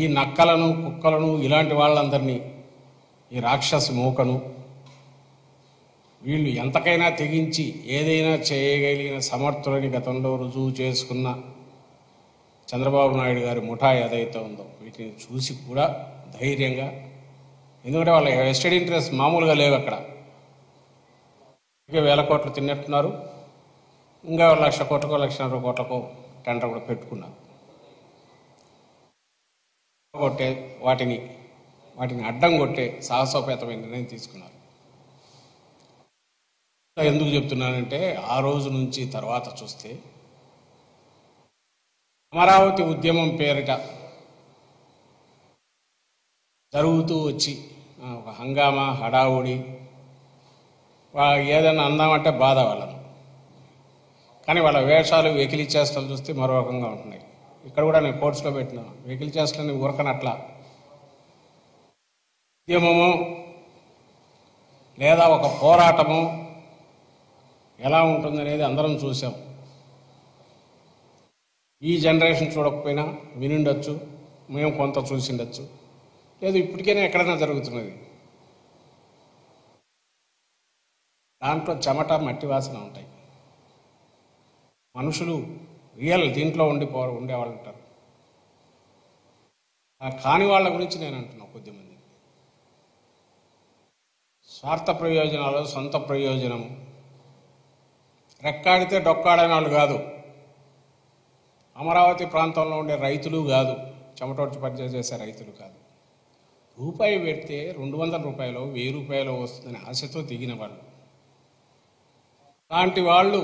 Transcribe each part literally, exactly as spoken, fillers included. ఈ నక్కలను కుక్కలను ఇలాంటి వాళ్ళందర్నీ ఈ రాక్షస మూకను వీళ్ళు ఎంతకైనా తెగించి ఏదైనా చేయగలిగిన సమర్థులని గతంలో రుజువు చేసుకున్న చంద్రబాబు నాయుడు గారి ముఠా ఏదైతే ఉందో వీటిని చూసి కూడా ధైర్యంగా, ఎందుకంటే వాళ్ళ వెస్టెడ్ ఇంట్రెస్ట్ మామూలుగా లేవు. అక్కడ వేల కోట్లు తిన్నట్టున్నారు, ఇంకా లక్ష కోట్లకో లక్షన్నర కోట్లకో టెండర్ కూడా పెట్టుకున్నారు. కొట్టే వాటిని వాటిని అడ్డం కొట్టే సాహసోపేతమైన నిర్ణయం తీసుకున్నారు. ఎందుకు చెప్తున్నానంటే ఆ రోజు నుంచి తర్వాత చూస్తే అమరావతి ఉద్యమం పేరిట జరుగుతూ వచ్చి ఒక హంగామా హడావుడి ఏదైనా అందామంటే బాధ వాళ్ళను, కానీ వాళ్ళ వేషాలు వెకిలి చేష్టలు చూస్తే మరో రకంగా ఉంటున్నాయి. ఇక్కడ కూడా నేను కోర్సులో పెట్టినాను, వెకిలి చేష్టలని ఊరకనట్లా ఉద్యమము లేదా ఒక పోరాటము ఎలా ఉంటుందనేది అందరం చూసాం. ఈ జనరేషన్ చూడకపోయినా వినుండొచ్చు, మేము కొంత చూసిండొచ్చు, లేదు ఇప్పటికైనా ఎక్కడైనా జరుగుతున్నది. దాంట్లో చెమట మట్టి వాసన ఉంటాయి. మనుషులు రియల్ దీంట్లో ఉండిపో ఉండేవాళ్ళు ఉంటారు. కాని వాళ్ళ గురించి నేను అంటున్నా, కొద్దిమంది స్వార్థ ప్రయోజనాలు, సొంత ప్రయోజనము, రెక్కాడితే డొక్కాడని వాళ్ళు కాదు, అమరావతి ప్రాంతంలో ఉండే రైతులు కాదు, చెమటోడ్చి పర్చేజ్ చేసే రైతులు కాదు, రూపాయి పెడితే రెండు వందల రూపాయలు వెయ్యి రూపాయలు వస్తుందని ఆశతో దిగిన వాళ్ళు. అలాంటి వాళ్ళు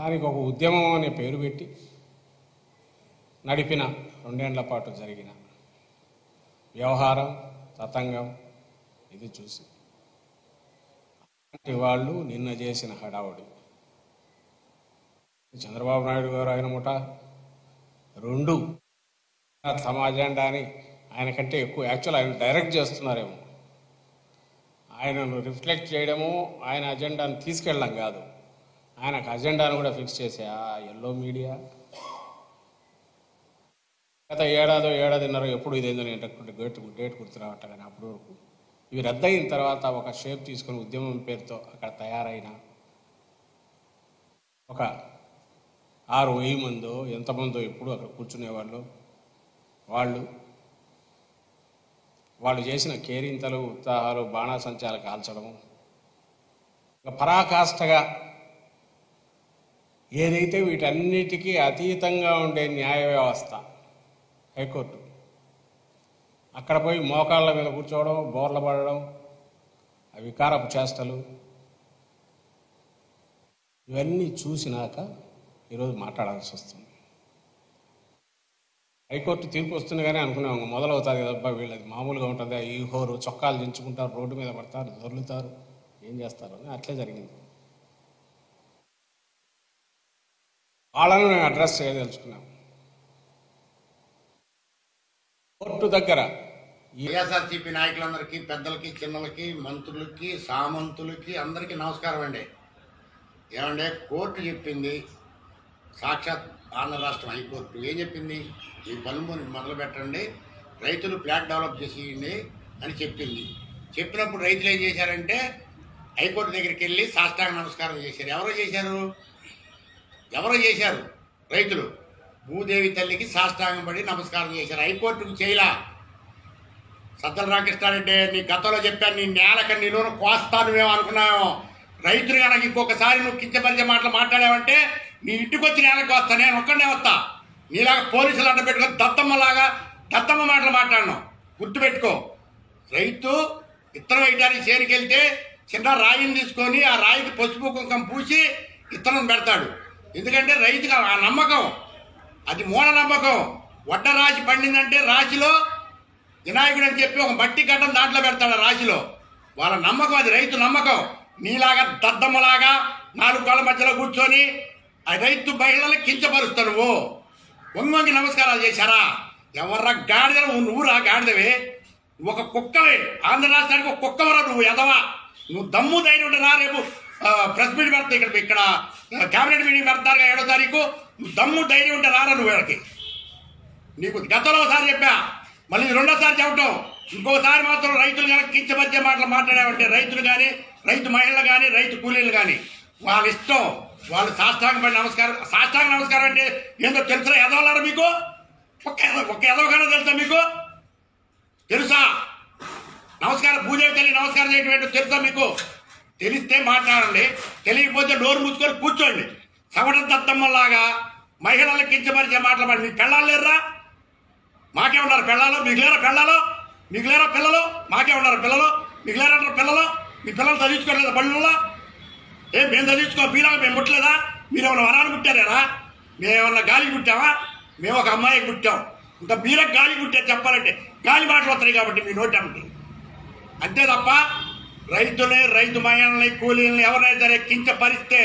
దానికి ఒక ఉద్యమం అనే పేరు పెట్టి నడిపిన రెండేళ్ల పాటు జరిగిన వ్యవహారం తతంగం ఇది చూసి వాళ్ళు నిన్న చేసిన హడావుడి, చంద్రబాబు నాయుడు గారు ఆయన ముఠ రెండు తమ అజెండాని ఆయన కంటే ఎక్కువ యాక్చువల్ ఆయన డైరెక్ట్ చేస్తున్నారేమో, ఆయనను రిఫ్లెక్ట్ చేయడము ఆయన అజెండాను తీసుకెళ్ళడం కాదు, ఆయనకు అజెండాను కూడా ఫిక్స్ చేసే ఆ ఎల్లో మీడియా. గత ఏడాదో ఏడాదిన్నర ఎప్పుడు ఇదేందో నేను డేట్ డేట్ గుర్తురావట, కానీ అప్పటి వరకు ఇవి రద్దయిన తర్వాత ఒక షేప్ తీసుకుని ఉద్యమం పేరుతో అక్కడ తయారైన ఒక ఆరు వెయ్యి మందో ఎంతమందో ఎప్పుడు అక్కడ కూర్చునేవాళ్ళు, వాళ్ళు వాళ్ళు చేసిన కేరింతలు ఉత్సాహాలు బాణాసంచాలు కాల్చడము, పరాకాష్ఠగా ఏదైతే వీటన్నిటికీ అతీతంగా ఉండే న్యాయ వ్యవస్థ హైకోర్టు అక్కడ పోయి మోకాళ్ళ మీద కూర్చోవడం, బోర్ల పడడం, వికారపు చేష్టలు ఇవన్నీ చూసినాక ఈరోజు మాట్లాడాల్సి వస్తుంది. హైకోర్టు తీర్పు వస్తుంది కానీ అనుకున్నాము మొదలవుతుంది కదా వీళ్ళది మామూలుగా ఉంటుంది, ఈ హోరు చొక్కాలు దించుకుంటారు, రోడ్డు మీద పడతారు, దొర్లుతారు, ఏం చేస్తారు అని. అట్లే జరిగింది. వాళ్ళను మేము అడ్రస్ చేయదలుచుకున్నాము. కోర్టు దగ్గర వైఎస్ఆర్సీపీ నాయకులందరికీ, పెద్దలకి, చిన్నలకి, మంత్రులకి, సామంతులకి అందరికీ నమస్కారం అండి. ఏమంటే కోర్టు చెప్పింది, సాక్షాత్ ఆంధ్ర రాష్ట్రం హైకోర్టు ఏం చెప్పింది, ఈ పనులు మొదలు పెట్టండి, రైతులు ప్లాట్ డెవలప్ చేసేయండి అని చెప్పింది. చెప్పినప్పుడు రైతులు ఏం చేశారంటే హైకోర్టు దగ్గరికి వెళ్ళి సాష్టాంగ నమస్కారం చేశారు. ఎవరో చేశారు ఎవరో చేశారు రైతులు భూదేవి తల్లికి సాష్టాంగం పడి నమస్కారం చేశారు. హైకోర్టుకు చేయలా. సద్దల రామకృష్ణారెడ్డి, నీ గతంలో చెప్పాను, నీ నేలక నిలువను కోస్తాను మేము అనుకున్నాము, రైతులు కనుక ఇంకొకసారి నువ్వు కించపరిచే మాటలు మాట్లాడావంటే నీ ఇంటికి వచ్చి నేలకు వస్తా, నేను ఒక్కడే వస్తా, నీలాగా పోలీసులు అడ్డ పెట్టుకొని దత్తమ్మలాగా దత్తమ్మ మాటలు మాట్లాడినావు, గుర్తుపెట్టుకో. రైతు ఇతర వైద్యానికి చేరికెళ్తే చిన్న రాయిని తీసుకొని ఆ రాయికి పసుపు కుంకం పూసి ఇతరులను పెడతాడు. ఎందుకంటే రైతుగా ఆ నమ్మకం, అది మూఢ నమ్మకం. వడ్డ రాశి పండిందంటే రాశిలో వినాయకుడు అని చెప్పి ఒక మట్టి గడ్డం దాంట్లో పెడతాడు రాశిలో, వాళ్ళ నమ్మకం అది, రైతు నమ్మకం. నీలాగా దద్దమ్మలాగా నాలుగు కాళ్ళ మధ్యలో కూర్చొని ఆ రైతు మహిళలు కించపరుస్తావు, నువ్వు వంగి నమస్కారాలు చేశారా? ఎవర్రా గాడిద నువ్వురా గాడిదవే, ఒక కుక్కవే, ఆంధ్ర రాష్ట్రానికి ఒక కుక్కవరా నువ్వు ఎదవా, నువ్వు దమ్ము ధైర్యం ఉంటే రా, రేపు ప్రెస్ మీట్ పెడతావు, ఇక్కడ ఇక్కడ క్యాబినెట్ మీటింగ్ పెడతారు ఏడో తారీఖు, నువ్వు దమ్ము ధైర్యం ఉంటే రారా నువ్వు, వీళ్ళకి నీకు గతంలోసారి చెప్పా, మళ్ళీ రెండోసారి చెప్పటం. ఇంకోసారి మాత్రం రైతులు కనుక కించమధ్య మాటలు మాట్లాడామంటే రైతులు కానీ, రైతు మహిళలు కానీ, రైతు కూలీలు కానీ వాళ్ళ ఇష్టం. వాళ్ళు సాష్టాంగపడి నమస్కారం, సాష్టాంగ నమస్కారం అంటే ఏందో తెలుసా? ఎదవలారా మీకు? ఒక్క ఒక్క ఎదవగానే తెలుసా మీకు? తెలుసా? నమస్కారం పూజకి వెళ్ళి నమస్కారం చేయటం తెలుసా మీకు? తెలిస్తే మాట్లాడండి, తెలియకపోతే డోర్ మూసుకొని కూర్చోండి. సవట దత్తమ్మలాగా మహిళలకు కించమరిచే మాట్లాడి మీకు పెళ్ళాలు లేరురా? మాకే ఉన్నారు పెళ్ళాలు, మీకు లేరా పెళ్ళాలు? మీకు లేరా పిల్లలు? మాకే ఉన్నారు పిల్లలు, మీకు లేరంటారు పిల్లలు? మీ పిల్లలు చదివించుకోలేదా బళ్ళలో? ఏ మేము చదివించుకో, మీలాగా మేము పుట్టలేదా? మీరేమన్నా వరాలు పుట్టారేరా? మేమేమన్నా గాలికి పుట్టావా? మేము ఒక అమ్మాయికి పుట్టాం. ఇంకా మీరే గాలికి పుట్టారు చెప్పాలంటే. గాలి మాటలు వస్తాయి కాబట్టి మీ నోటి అమ్మకి అంతే తప్ప రైతులే, రైతు మహిళల్ని, కూలీలని ఎవరైనా సరే కించపరిస్తే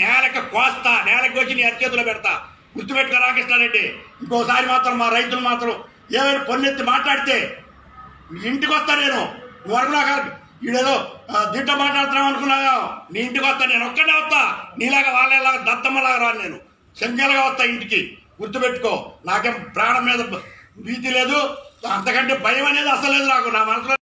నేలకు కోస్తా, నేలకు వచ్చి నీ అరిచేతులు పెడతా. గుర్తుపెట్టుకో రాకృష్ణారెడ్డి, ఇంకోసారి మాత్రం మా రైతులు మాత్రం ఏమైనా పొన్నెత్తి మాట్లాడితే ఇంటికి వస్తా నేను. వరకు నాకు ఈడేదో దీంట్లో మాట్లాడుతున్నాం అనుకున్నాగా, నీ ఇంటికి వస్తా నేను. ఒక్కడే వస్తా, నీలాగా వాళ్ళేలాగా దత్తమ్మలాగా రాను నేను. సంఖ్యలుగా వస్తా ఇంటికి, గుర్తుపెట్టుకో. నాకేం ప్రాణం మీద భీతి లేదు, అంతకంటే భయం అనేది అసలు లేదు నాకు. నా మనసులో